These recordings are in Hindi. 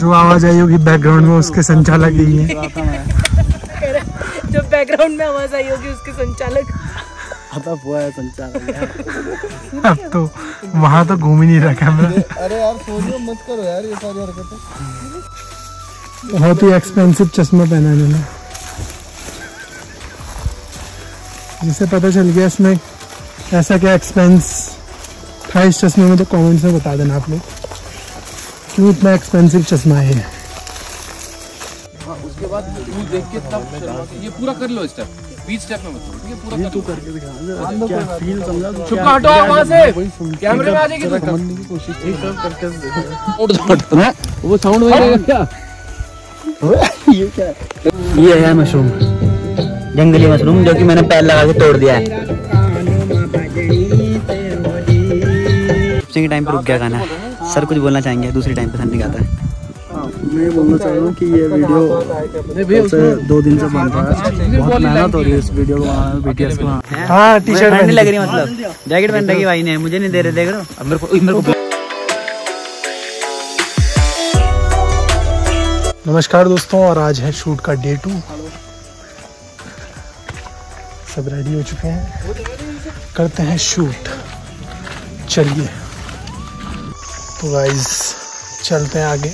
जो आवाज आई होगी बैकग्राउंड में उसके संचालक ही है। जो बैकग्राउंड में आवाज आई होगी उसके संचालक हुआ है संचालक। अब तो वहाँ तो घूम ही नहीं रहा कैमरा। अरे यार सोचो मत करो यार ये सारी हरकतें। बहुत ही एक्सपेंसिव चश्मा पहना है जिससे पता चल गया इसमें ऐसा क्या एक्सपेंस था। इस चश्मे में तो कमेंट्स में बता देना आप लोग क्यों इतना एक्सपेंसिव चश्मा है। उसके बाद देख के तब ये पूरा कर लो स्टेप बीच स्टेप में मतलब ये पूरा कर तू करके दिखा क्या फील समझा। चुप हटो वहां से कैमरे में आ जाएगी तू समझने की कोशिश एक सब करके देखो उड़ जाता है वो साउंड वगैरह क्या ये क्या ये है मशरूम जंगली मशरूम जो कि मैंने पैर लगा के तोड़ दिया है। दूसरे टाइम पर रुक गया गाना। सर कुछ बोलना चाहेंगे दूसरे टाइम पे सर नहीं गाता है। मैं बोलना चाह रहा हूँ कि ये वीडियो से 2 दिन से बन रहा है। बहुत मेहनत हो रही है इस वीडियो को बनाने में। बीटीएस को हाँ टी-शर्ट ठंडी लग रही मतलब जैकेट पहन रखी भाई ने मुझे नहीं दे रहे देख रहे हो। मेरे को नमस्कार दोस्तों और आज है शूट का डे 2। सब रेडी हो चुके हैं करते हैं शूट। चलिए तो गाइस चलते हैं आगे।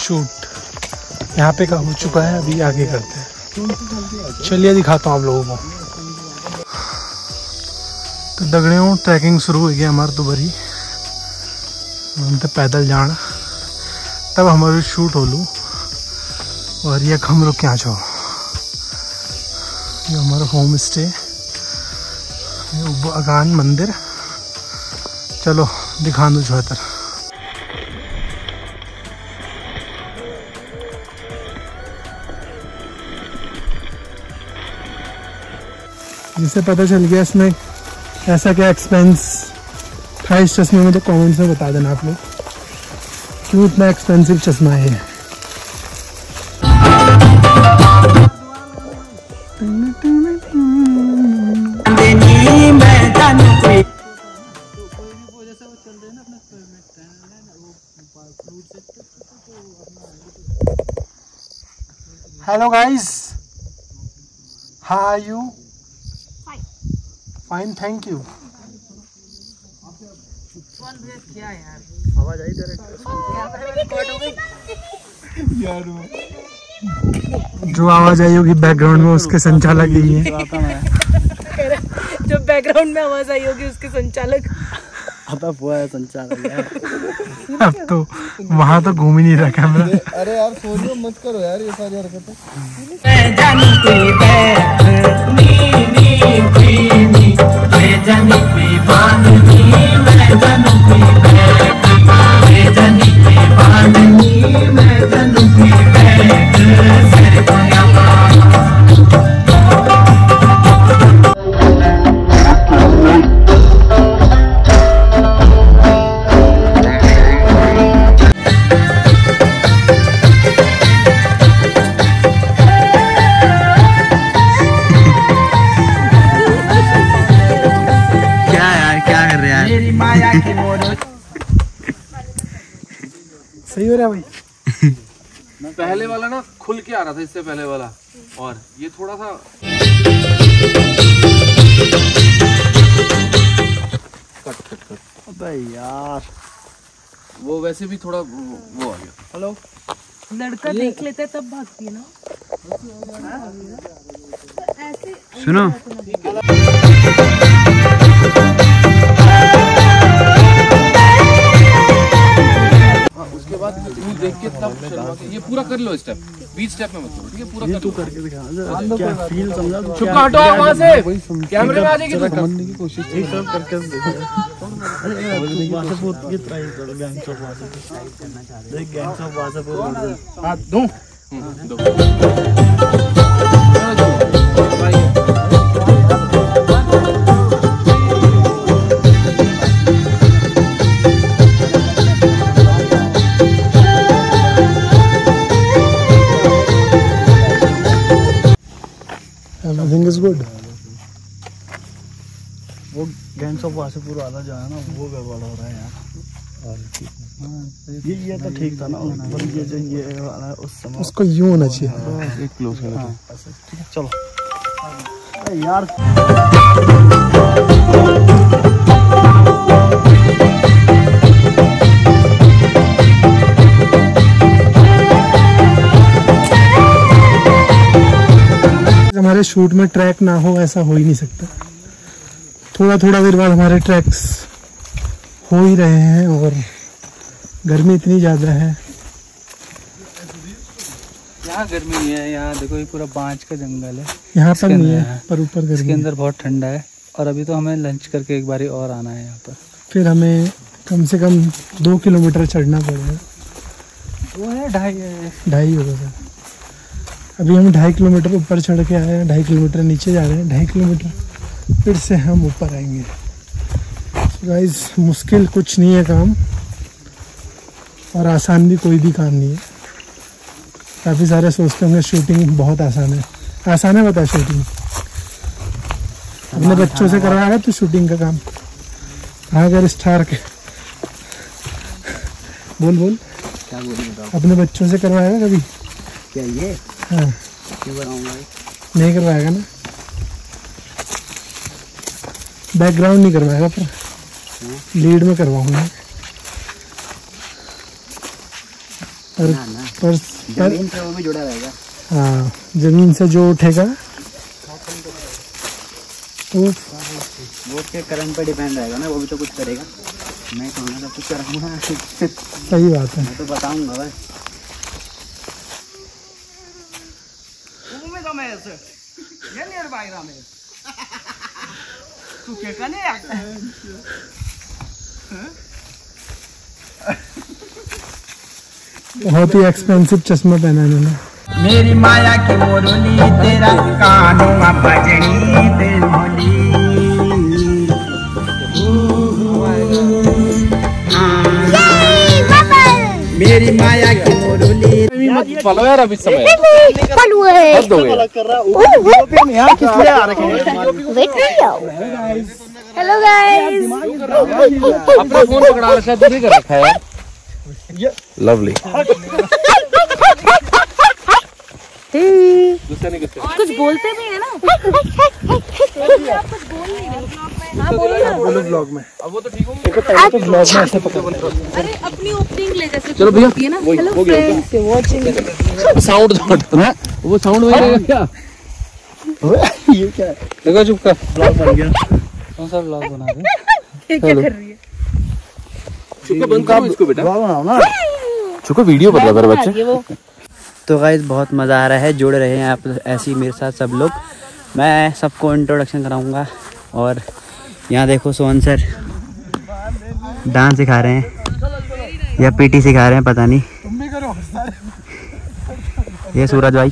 शूट यहाँ पे का हो चुका है अभी आगे करते हैं। चलिए दिखाता हूँ आप लोगों को। तो दगड़ियों ट्रैकिंग शुरू हो गई हमारे दोबारी हम तो पैदल जाना तब हमारे शूट हो लूँ और यह हम लोग क्या जाओ ये हमारा होम स्टे अगान मंदिर। चलो दिखा दो बेहतर। जिससे पता चल गया इसमें ऐसा क्या एक्सपेंस था। इस चश्मे में तो कमेंट्स में बता देना आप लोग क्यों इतना एक्सपेंसिव चश्मा है। Hello guys how are you fine thank you. क्या यार आवाज आई डायरेक्ट। जो आवाज आई होगी बैकग्राउंड में उसके संचालक ही है। जो बैकग्राउंड में आवाज आई होगी उसके संचालक हुआ है संचालक। अब तो वहाँ तो घूम ही नहीं रहा कैमरा। अरे यार सोचो मत करो यार ये सारी हरकतें। सही हो रहा है भाई। पहले वाला ना खुल के आ रहा था इससे पहले वाला और ये थोड़ा सा कट कट कट। अबे यार वो वैसे भी थोड़ा वो आ गया। हेलो लड़का देख लेते हैं तब भागती है ना। सुनो उसके बाद देख के तब ये पूरा कर लो स्टेप बीच स्टेप में मतलब ये पूरा कर तू करके दिखा क्या फील समझा। चुप हटो वहां से कैमरे में आ जाएगी तू समझने की कोशिश एक सब करके देखो। वासपुर की ट्राई कर गैंग्स ऑफ वासपुर करना चाह रहे हैं। गैंग्स ऑफ वासपुर हां दूं गुड। वो गैंग्स ऑफ वासेपुर वाला जो है ना वो गड़बड़ हो रहा है यार। ये तो ठीक था ना, ये जो ये वाला उस समय उसको यूं ना चाहिए, एक क्लोज करना चाहिए। चलो यार हमारे शूट में ट्रैक ना हो ऐसा हो ही नहीं सकता। थोड़ा थोड़ा देर बाद हमारे ट्रैक्स हो ही रहे हैं और गर्मी इतनी ज़्यादा है। यहाँ गर्मी नहीं है, यहाँ देखो ये पूरा बांस का जंगल है, यहाँ पर नहीं है पर ऊपर गर्मी, इसके अंदर बहुत ठंडा है। और अभी तो हमें लंच करके एक बारी और आना है यहाँ पर, फिर हमें कम से कम 2 किलोमीटर चढ़ना पड़ेगा। वो है 2.5 होगा सर। अभी हम 2.5 किलोमीटर ऊपर चढ़ के आए हैं, 2.5 किलोमीटर नीचे जा रहे हैं, 2.5 किलोमीटर फिर से हम ऊपर आएंगे। गाइस मुश्किल कुछ नहीं है काम, और आसान भी कोई भी काम नहीं है। काफ़ी सारे सोचते होंगे शूटिंग बहुत आसान है, आसान है बता शूटिंग। अपने बच्चों से करवा है तो शूटिंग का काम। हाँ अगर स्टार के बोल क्या बोल, अपने बच्चों से करवाएगा कभी क्या ये? हाँ नहीं करवाएगा ना, बैकग्राउंड नहीं करवाएगा पर लीड में करवाऊंगा। पर जमीन जुड़ा रहेगा। हाँ जमीन से जो उठेगा वो के करंट पे डिपेंड रहेगा ना, वो भी तो कुछ करेगा। मैं कहूँगा कुछ करूँगा सही बात है, मैं तो बताऊंगा भाई। बहुत ही एक्सपेंसिव चश्मा पहना इन्होंने। मेरी माया की मोरली तेरा कानों में बजनी दिल होली, मेरी माया की मोरली। फलो यार अभी समय फलो है, बस कर रहा हूं यहां किस लिए आ रखे। हेलो गाइस अपना फोन पकड़ा रखा है, दूरी कर रखा है यार। लवली कुछ बोलते भी है ना, आप कुछ बोल नहीं रहे। हां बोलो ब्लॉग में, अब वो तो ठीक होगा तो ब्लॉग में ऐसे पकड़। अरे अपनी ओपनिंग ले जैसे, चलो भैया ये ना। हेलो फ्रेंड्स वाचिंग साउंड ना, वो साउंड वगैरह क्या ये क्या है? देखो चुप कर, ब्लॉग बन गया। कौन सा ब्लॉग बना रहे, क्या कर रही है? चुप बंद करो इसको बेटा, ब्लॉग बनाओ ना। चुप वीडियो बता रहे बच्चे। तो गाइस बहुत मज़ा आ रहा है, जुड़ रहे हैं आप ऐसे ही मेरे साथ सब लोग। मैं सबको इंट्रोडक्शन कराऊंगा। और यहाँ देखो सोहन सर डांस सिखा रहे हैं या पीटी सिखा रहे हैं पता नहीं। ये सूरज भाई,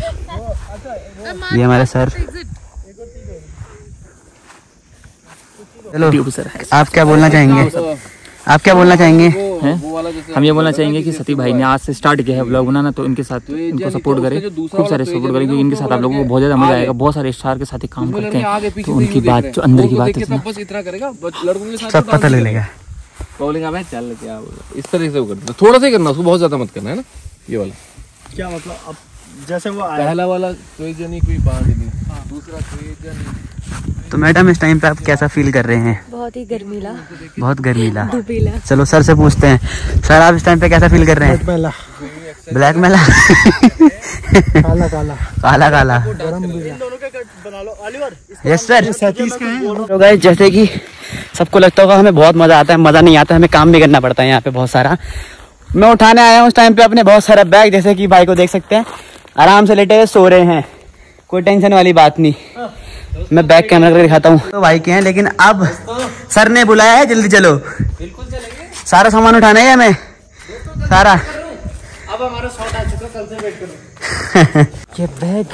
ये हमारे सर। हेलो सर, आप क्या बोलना चाहेंगे, आप क्या बोलना चाहेंगे? हम ये बोलना चाहेंगे कि सती भाई ने आज से स्टार्ट किया है व्लॉग बनाना, तो इनके साथ इनको सपोर्ट करें, खूब सारे सपोर्ट करें, क्योंकि इनके साथ आप लोगों को बहुत ज़्यादा मजा आएगा। बहुत सारे स्टार के साथ ही काम करते हैं, तो उनकी बात जो अंदर की बात है सब पता ले लेगा। इस तरह से थोड़ा सा करना, उसको बहुत ज़्यादा मत करना है ना। ये वाला क्या मतलब, जैसे वो पहला वाला कोई बात नहीं, दूसरा। तो मैडम इस टाइम पे आप कैसा फील कर रहे हैं? बहुत ही गर्मीला, बहुत गर्मीला, धूपीला। चलो सर से पूछते हैं, सर आप इस टाइम पे कैसा फील कर रहे हैं? ब्लैक मेला काला काला काला काला। Yes sir. तो गाइस जैसे कि सबको लगता होगा हमें बहुत मज़ा आता है, मज़ा नहीं आता, हमें काम भी करना पड़ता है यहाँ पे बहुत सारा। मैं उठाने आया हूँ उस टाइम पे अपने बहुत सारा बैग, जैसे कि भाई को देख सकते हैं आराम से लेटे हुए सो रहे हैं, कोई टेंशन वाली बात नहीं। मैं बैक कैमरा करके दिखाता हूँ। तो भाई के हैं, लेकिन अब सर ने बुलाया है, जल्दी चलो। बिल्कुल चलेंगे, सारा सामान उठाना है हमें सारा। अब हमारा शॉट आ चुका, कल से वेट करो। ये बैग,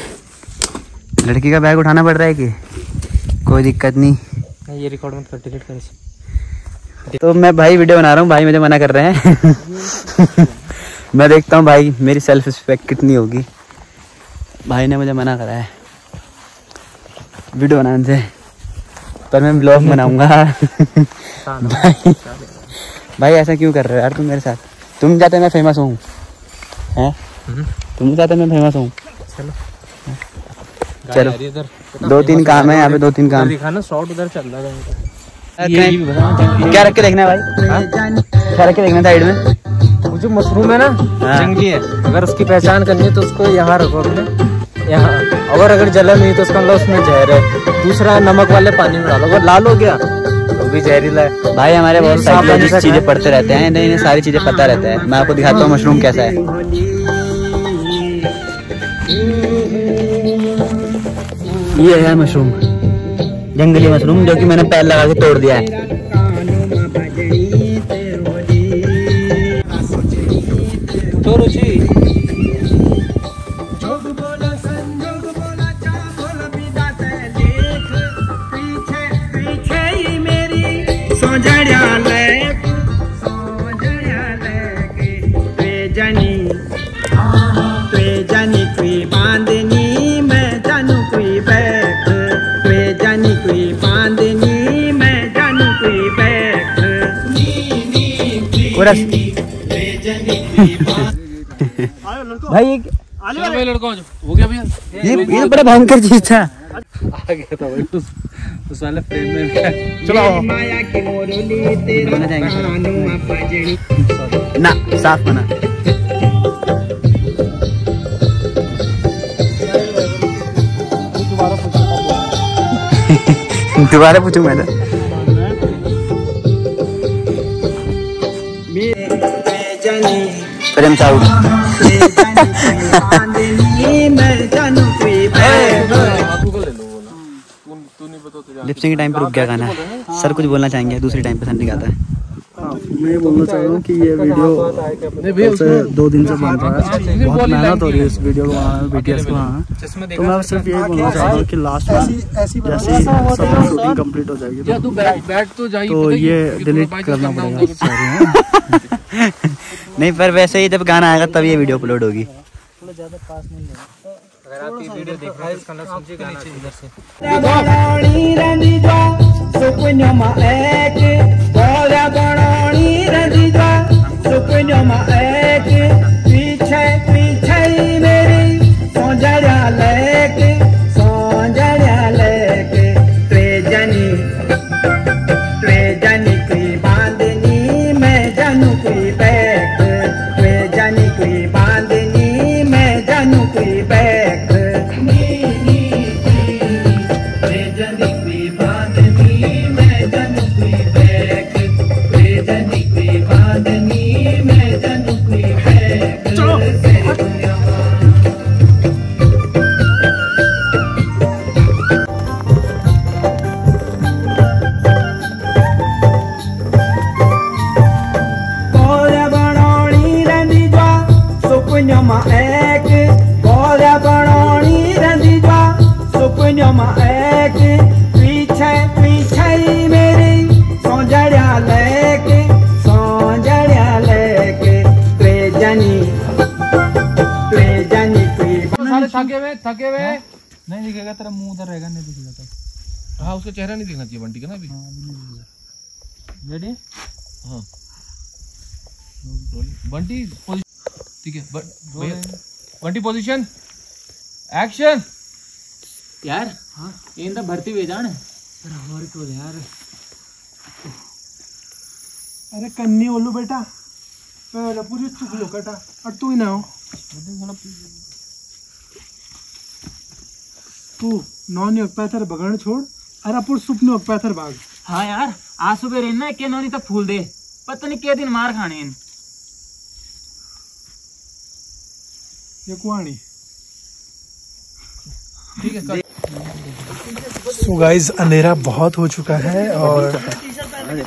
लड़की का बैग उठाना पड़ रहा है कि कोई दिक्कत नहीं। ये रिकॉर्ड मत कर, डिलीट कर। तो मैं भाई वीडियो बना रहा हूँ, भाई मुझे मना कर रहे हैं। मैं देखता हूँ भाई मेरी सेल्फ रिस्पेक्ट कितनी होगी। भाई ने मुझे मना करा है वीडियो बनाने से, पर मैं ब्लॉग बनाऊंगा। भाई भाई ऐसा क्यों कर रहे हो यार तुम मेरे साथ? तुम जाते मैं फेमस हूँ, हैं? तुम जाते मैं फेमस हूँ। चलो दो तीन काम है यहाँ पे, दो तीन काम दिखाना। शॉर्ट उधर चल रहा है, क्या रख के देखना है भाई? क्या रख के देखना साइड में? जो मशरूम है ना जंगली है, अगर उसकी पहचान करनी है तो उसको यहाँ रखो अपने यहाँ, और अगर जलन हुई तो उसका मतलब उसमें जहर है। दूसरा नमक वाले पानी में डालो, अगर लाल हो गया तो भी जहरीला है। भाई हमारे बहुत साइकोलॉजिस्ट चीजें पढ़ते रहते हैं, इन्हें सारी चीजें पता रहता है। मैं आपको दिखाता हूँ मशरूम कैसा है। ये है मशरूम, जंगली मशरूम, जो कि मैंने पैर लगा के तोड़ दिया है। तो रुचि भाई एक भाई लड़का हो गया भैया, ये बड़ा भयंकर चीज था। आ गया था भाई उस वाले फ्रेम में। चलो ना साफ बना दोबारा पूछू मैं तो प्रेम साउंड। लिपसिंग के टाइम पर रुक गया गाना। सर कुछ बोलना चाहेंगे, दूसरी टाइम पसंद नहीं गाता है। मैं बोलना चाह रहा हूँ कि ये वीडियो दो दिन से बन रहा है, बहुत मेहनत हो रही है इस वीडियो को बनाने में, BTS को। हाँ तो मैं सिर्फ ये बोलना चाह रहा हूँ कि लास्ट में जैसे ही सब शूटिंग कंप्लीट हो जाएगी तो ये डिलीट करना पड़ेगा। नहीं पर वैसे ही जब गाना आएगा तब ये वीडियो अपलोड होगी। अगर आप ये वीडियो देख रहे हैं इसका नाम समझिए गाना इधर से। पीछे पीछे मेरी सोंजरिया लेके त्रेजनी की बांधनी मैं जानू की बैक, त्रेजनी की बांधनी मैं जानू की बैक। नहीं दिखेगा तेरा मुंह उधर रहेगा, नहीं दिखेगा तो। हाँ उसका चेहरा नहीं दिखना चाहिए बंटी का ना अभी। रेडी? हाँ बंटी ठीक है, बंटी पोजीशन एक्शन यार। हाँ इन तो भर्ती हुई जान और तो यार। अरे कन्नी ओलू बेटा पूरी चुक लो कटा और तू ही ना हो तू नॉन योग पैथर बगड़ छोड़ अरापुर सुपने योग पैथर भाग। हाँ यार आज सुबह रहना के नौनी तक फूल दे, पता नहीं क्या दिन मार खाने इन। ये कुआनी ठीक है। सो गाइस अंधेरा बहुत हो चुका है और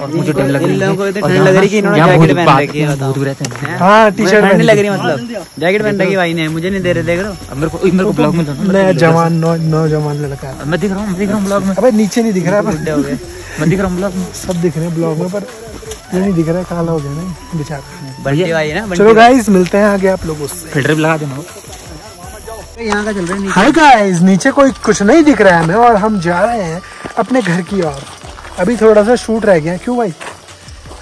मुझे डर लग रही है कि इन्होंने जैकेट पहन रखी है। हां टी-शर्ट पहन लग रही है, मतलब जैकेट पहन रखी भाई ने, मुझे नहीं दे रहे। देख रहे हो मेरे को ब्लॉग में नया जवान नौजवान लड़का है। मैं दिख रहा हूं, मैं दिख रहा हूं ब्लॉग में। अबे नीचे नहीं दिख रहा है, मैं दिख रहा हूं ब्लॉग में, सब दिख रहे हैं ब्लॉग में पर ये नहीं दिख रहा है, काला हो गया ना बेचारा। बढ़िया भाई है ना। चलो गाइस मिलते हैं आगे आप लोगों से। फिल्टर भी लगा देना यहाँ का चल रहा है। हाय गाइस नीचे कोई कुछ नहीं दिख रहा है हमें और हम जा रहे हैं अपने घर की ओर। अभी थोड़ा सा शूट रह गया क्यों भाई?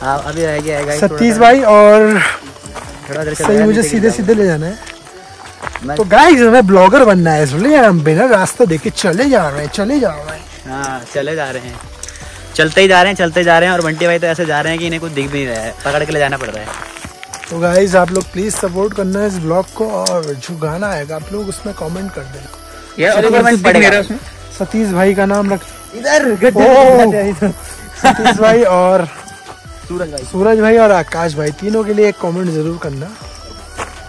हाँ अभी रह गया है गाइस 37 भाई और सही मुझे सीधे सीधे ले जाना है। तो गाइस हमें ब्लॉगर बनना है इसलिए हम बिना रास्ता देखे चले जा रहे हैं चलते ही जा रहे हैं और बंटी भाई तो ऐसे जा रहे हैं कि इन्हें कुछ दिख भी नहीं रहा है, पकड़ के ले जाना पड़ रहा है। तो गाइस आप लोग प्लीज सपोर्ट करना है इस ब्लॉग को और जो गाना आएगा आप लोग उसमें कमेंट कर दें। सतीश भाई का नाम रख इधर सतीश भाई और सूरज भाई और आकाश भाई तीनों के लिए एक कमेंट जरूर करना।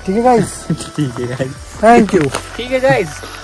ठीक है गाइस थैंक यू। ठीक है गाइस।